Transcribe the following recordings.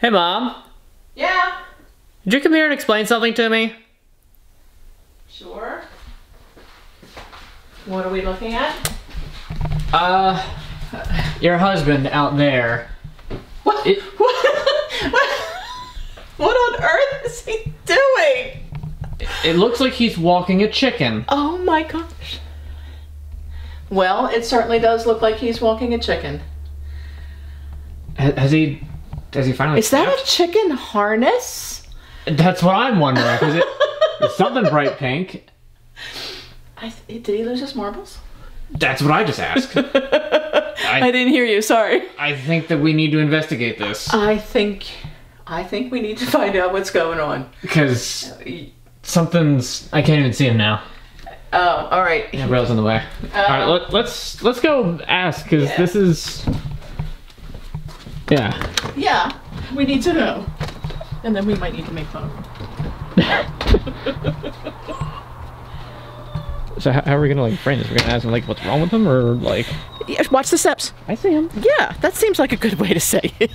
Hey, Mom. Yeah? Did you come here and explain something to me? Sure. What are we looking at? Your husband out there. What? What on earth is he doing? It looks like he's walking a chicken. Oh my gosh. Well, it certainly does look like he's walking a chicken. Has he finally... Is that a chicken harness? That's what I'm wondering. Is it? It's something bright pink. Did he lose his marbles? That's what I just asked. I didn't hear you, sorry. I think that we need to investigate this. I think we need to find out what's going on. Because something's... I can't even see him now. Oh, alright. Yeah, rail's in the way. Alright, let's go ask, because this is... Yeah. Yeah, we need to know. And then we might need to make fun of him. So how are we gonna like frame this? We're gonna ask him like what's wrong with him or like... Yeah, watch the steps. I see him. Yeah, that seems like a good way to say it.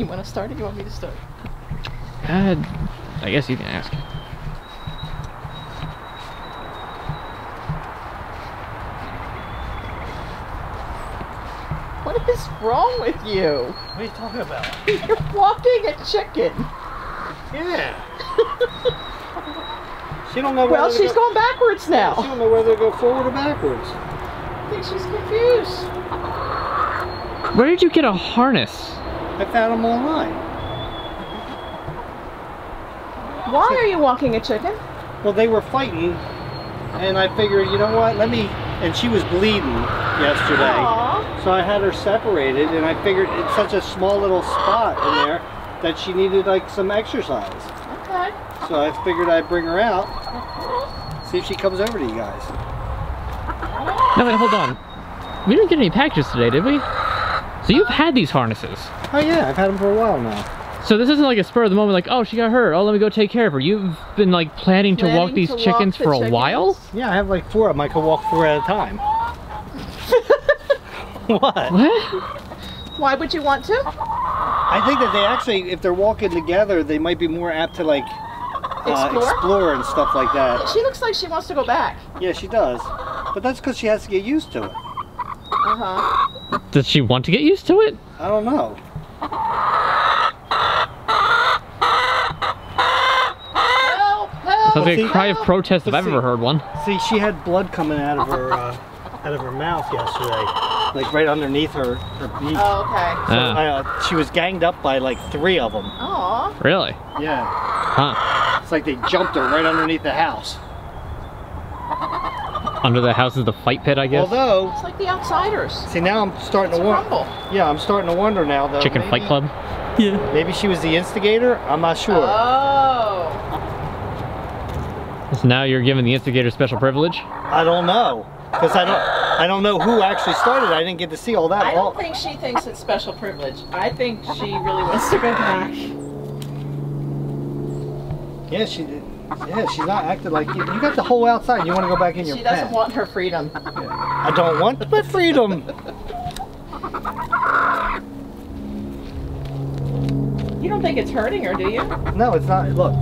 You wanna start or you want me to start? I guess you can ask. What is wrong with you? What are you talking about? You're walking a chicken. Yeah. She don't know whether she's going backwards now. She don't know whether to go forward or backwards. I think she's confused. Where did you get a harness? I found them online. Why are you walking a chicken? Well, they were fighting, and I figured, you know what, let me... And she was bleeding yesterday. Aww. So I had her separated, and I figured it's such a small little spot in there that she needed, like, some exercise. Okay. So I figured I'd bring her out, see if she comes over to you guys. No, wait, hold on. We didn't get any packages today, did we? So you've had these harnesses. Oh yeah, I've had them for a while now. So this isn't like a spur of the moment, like, oh, she got hurt, oh, let me go take care of her. You've been like planning to walk these chickens for a while? Yeah, I have like 4 of them. I can walk 4 at a time. What? What? Why would you want to? I think that they actually, if they're walking together, they might be more apt to like... explore and stuff like that. She looks like she wants to go back. Yeah, she does. But that's because she has to get used to it. Uh-huh. Does she want to get used to it? I don't know. Help! Help! Sounds like a cry of protest if I've ever heard one. See, she had blood coming out of her mouth yesterday, like right underneath her beak. Oh, okay. So, she was ganged up by like 3 of them. Oh. Really? Yeah. Huh. It's like they jumped her right underneath the house. Under the house is the fight pit, I guess? Although... It's like The Outsiders. See, now I'm starting to wonder... Yeah, I'm starting to wonder now, though. Chicken Fight Club? Yeah. Maybe she was the instigator? I'm not sure. Oh. So now you're giving the instigator special privilege? I don't know. Because I don't know who actually started. I didn't get to see all that. I don't think she thinks it's special privilege. I think she really wants to go back. Yeah, she did. Yeah, she's not acting like you. You got the whole outside. You want to go back in your pen. She doesn't want her freedom. Yeah. I don't want my freedom. You don't think it's hurting her, do you? No, it's not. Look,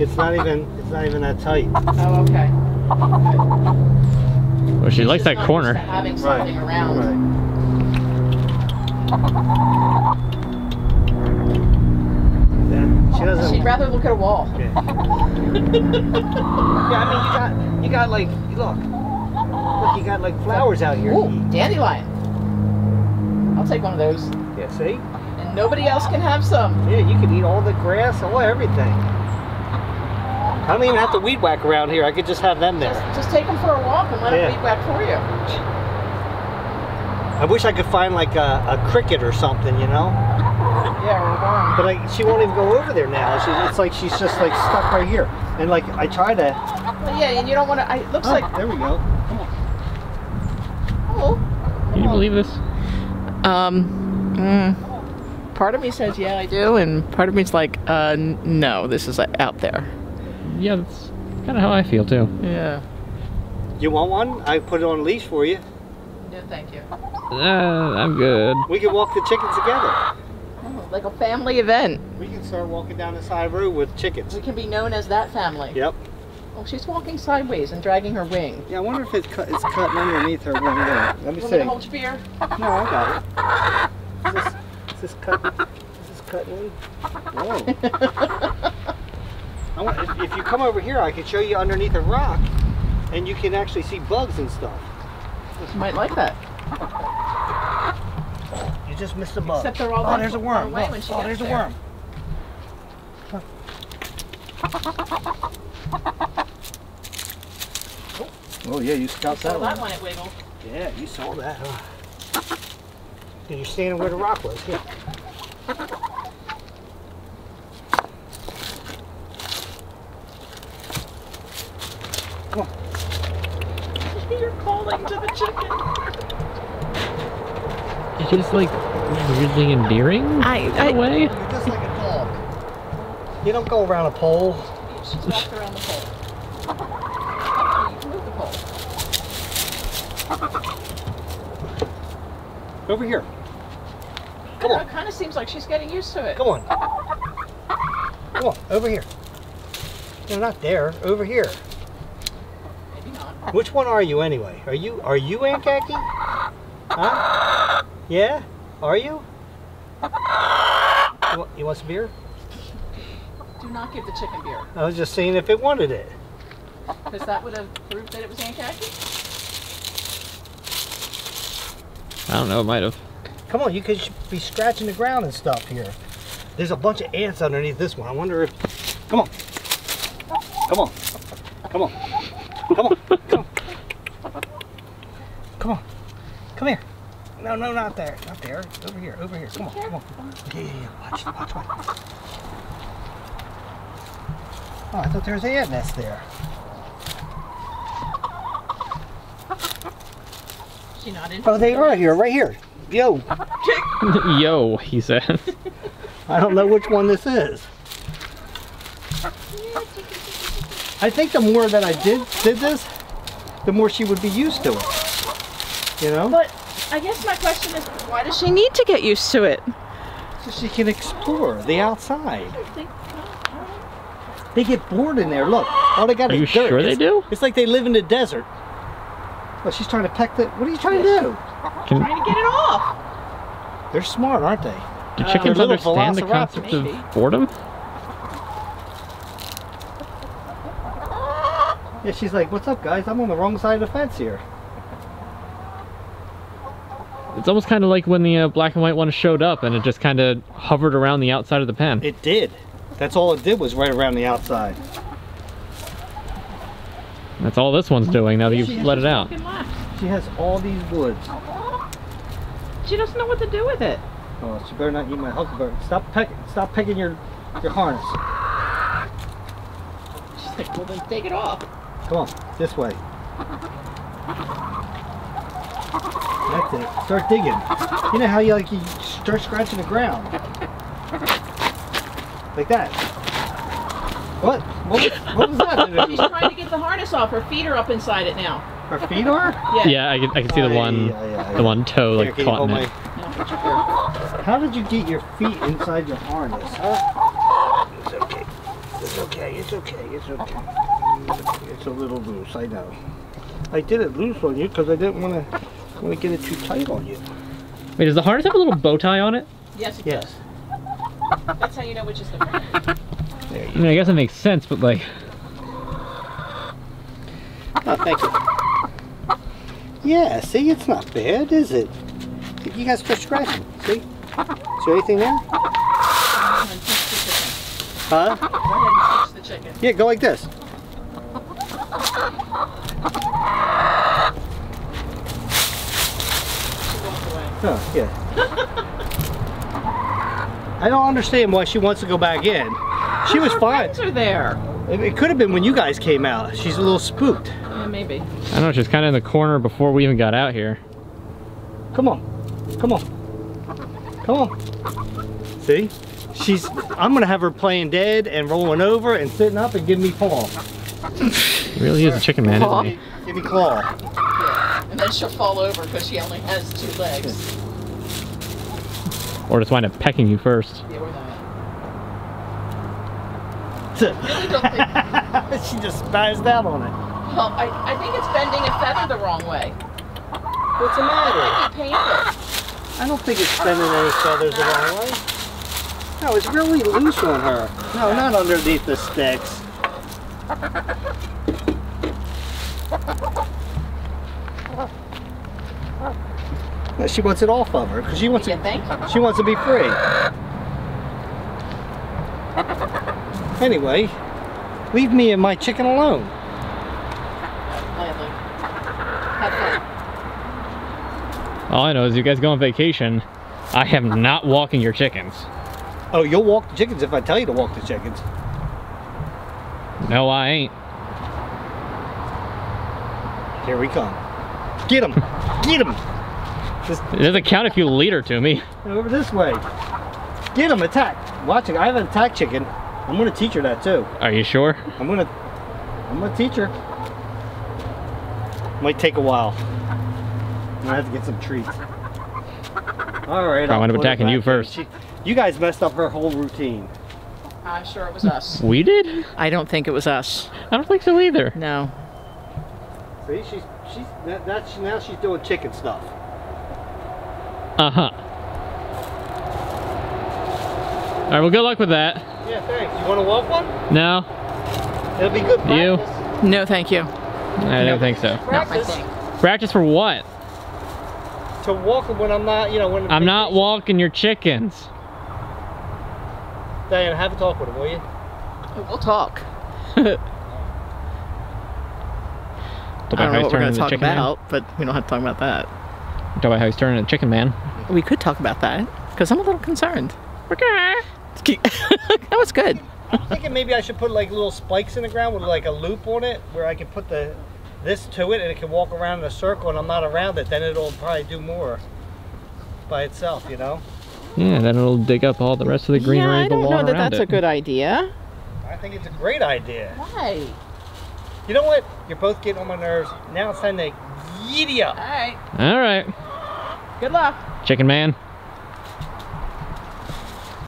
it's not even that tight. Oh, okay. Well, she likes that corner. Used to having something around. Right. She'd rather look at a wall. Okay. Yeah, I mean, you got like, look, you got like flowers out here. Ooh, dandelion. I'll take one of those. Yeah, see? And nobody else can have some. Yeah, you can eat all the grass, all everything. I don't even have to weed whack around here. I could just have them there. Just take them for a walk and let them weed whack for you. I wish I could find like a cricket or something, you know? Yeah, but she won't even go over there now. It's like she's just like stuck right here. And like I try to. Well, yeah, and you don't want to. It looks like. There we go. Come on. Oh. Can you believe this? Part of me says yeah, I do, and part of me's like, no, this is out there. Yeah, that's kind of how I feel too. Yeah. You want one? I put it on a leash for you. No, thank you. I'm good. We can walk the chickens together. Oh, like a family event. We can start walking down the side road with chickens. We can be known as that family. Yep. Oh, she's walking sideways and dragging her wing. Yeah, I wonder if it's cutting underneath her wing there. Let me see. Want me to hold your beer? No, I got it. Is this cutting in? Whoa. If you come over here, I can show you underneath a rock, and you can actually see bugs and stuff. You might like that. You just missed a bug. Except they're all there's a worm. Look, there's a worm. Oh yeah, you saw that one. That one it wiggled. Yeah, you saw that. Huh? And you're standing where the rock was. Yeah. Come on. You're calling to the chicken. She's like weirdly endearing in a way. You're just like a dog. You don't go around a pole. She's walked around the pole. You can move the pole. Over here. Come on. It kind of seems like she's getting used to it. Come on. Come on, over here. No, not there. Over here. Which one are you anyway? Are you Aunt Khaki? Huh? Yeah? Are you? You want some beer? Do not give the chicken beer. I was just seeing if it wanted it. Because that would have proved that it was Aunt Khaki? I don't know, it might have. Come on, you could be scratching the ground and stuff here. There's a bunch of ants underneath this one. I wonder if... Come on. Come on. Come on. Come on, come on. Come on. Come here. No, no, not there. Not there. Over here, over here. Come on, come on. Yeah. Watch. Oh, I thought there was an ant nest there. She not in. Oh, they are here, right here. Yo. Yo, he says. I don't know which one this is. I think the more that I did this, the more she would be used to it, you know? But I guess my question is, why does she need to get used to it? So she can explore the outside. I don't think so. They get bored in there, look. All they got is dirt. Are you sure they do? It's like they live in the desert. Well, she's trying to peck the... What are you trying to do? I'm trying to get it off. They're smart, aren't they? Do chickens understand the concept of boredom? Yeah, she's like, what's up guys? I'm on the wrong side of the fence here. It's almost kind of like when the black and white one showed up and it just kind of hovered around the outside of the pen. It did. That's all it did was right around the outside. That's all this one's doing now that you've let it out. She has all these woods. She doesn't know what to do with it. Oh, she better not eat my huckleberry. Stop pecking. Stop pecking your harness. She's like, well then take it off. Come on, this way. That's it. Start digging. You know how you like you start scratching the ground. Like that. What? What was that? She's trying to get the harness off. Her feet are up inside it now. Her feet are? Yeah. Yeah, I can see the one the one toe like here, caught in it. How did you get your feet inside your harness? Huh? It's okay. It's okay. It's okay. It's okay. It's a little loose, I know. I did it loose on you because I didn't want to get it too tight on you. Wait, does the harness have a little bow tie on it? Yes, it does. That's how you know which is the brand. There you go. I mean, I guess it makes sense, but like... Oh, thank you. Yeah, see, it's not bad, is it? You guys start scratching, see? Is there anything there? Huh? Go ahead and touch the chicken. Yeah, go like this. Oh, yeah. I don't understand why she wants to go back in. She was fine. Her friends are there. It could have been when you guys came out. She's a little spooked. Yeah, maybe. I don't know, she's kind of in the corner before we even got out here. Come on. Come on. Come on. See? I'm gonna have her playing dead and rolling over and sitting up and giving me paw. It really is a chicken man, isn't he? Give me claw. Yeah. And then and she'll fall over because she only has 2 legs. Or just wind up pecking you first. Yeah, or that. I really don't think... She just spazzed out on it. Well, I think it's bending a feather the wrong way. What's the matter? It might be painful. I don't think it's bending any feathers the wrong way. No, it's really loose on her. No, not underneath the sticks. No, she wants it off of her because she wants to. She wants to be free. Anyway, leave me and my chicken alone. All I know is you guys go on vacation. I am not walking your chickens. Oh, you'll walk the chickens if I tell you to walk the chickens. No, I ain't. Here we come. Get him! Get him! It doesn't count if you lead her to me. Over this way. Get him! Attack! Watch it. I have an attack chicken. I'm gonna teach her that too. Are you sure? I'm gonna teach her. Might take a while. I have to get some treats. All right. I wound up attacking you first. You guys messed up her whole routine. I'm sure it was us. We did? I don't think it was us. I don't think so either. No. See, now she's doing chicken stuff. Uh-huh. All right, well, good luck with that. Yeah, thanks. You want to walk one? No. It'll be good practice. You? No, thank you. I don't think so. Practice? Practice for what? To walk when I'm not, you know, when I'm not walking your chickens. Diana, have a talk with her, will you? We'll talk. I don't know what we're going to talk about, but we don't have to talk about that. Talk about how he's turning into Chicken Man. We could talk about that because I'm a little concerned. Okay. That was good. I'm thinking maybe I should put like little spikes in the ground with like a loop on it where I can put the. This to it and it can walk around in a circle and I'm not around it, then it'll probably do more by itself, you know? Yeah, then it'll dig up all the rest of the greenery. Yeah, I don't know that that's a good idea. I think it's a great idea. Why? You know what? You're both getting on my nerves. Now it's time to yeet up. All right. All right. Good luck. Chicken Man.